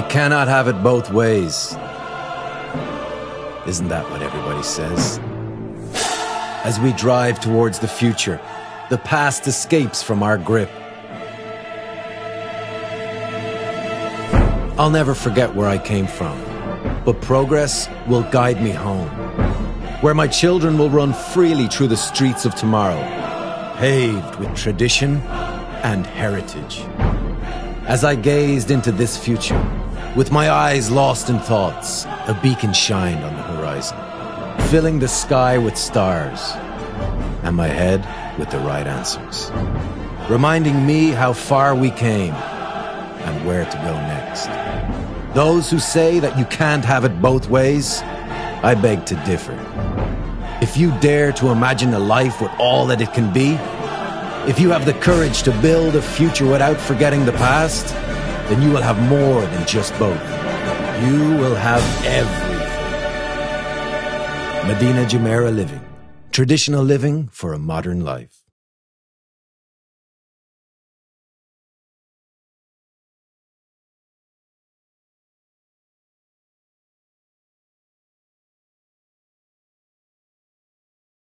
You cannot have it both ways. Isn't that what everybody says? As we drive towards the future, the past escapes from our grip. I'll never forget where I came from, but progress will guide me home, where my children will run freely through the streets of tomorrow, paved with tradition and heritage. As I gazed into this future, with my eyes lost in thoughts, a beacon shined on the horizon, filling the sky with stars, and my head with the right answers, reminding me how far we came and where to go next. Those who say that you can't have it both ways, I beg to differ. If you dare to imagine a life with all that it can be, if you have the courage to build a future without forgetting the past, then you will have more than just both. You will have everything. Madinat Jumeirah Living. Traditional living for a modern life.